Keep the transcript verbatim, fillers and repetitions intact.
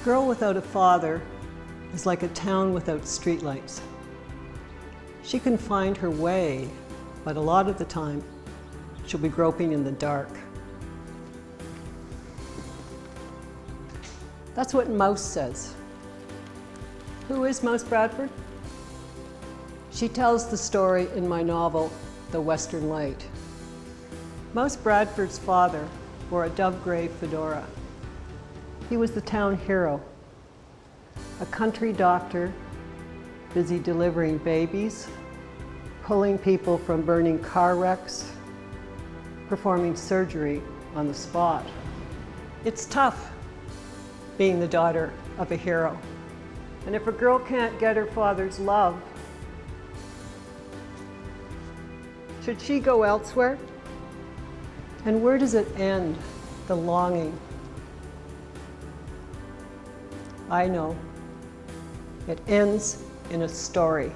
A girl without a father is like a town without streetlights. She can find her way, but a lot of the time, she'll be groping in the dark. That's what Mouse says. Who is Mouse Bradford? She tells the story in my novel, The Western Light. Mouse Bradford's father wore a dove gray fedora. He was the town hero, a country doctor busy delivering babies, pulling people from burning car wrecks, performing surgery on the spot. It's tough being the daughter of a hero. And if a girl can't get her father's love, should she go elsewhere? And where does it end, the longing? I know. It ends in a story.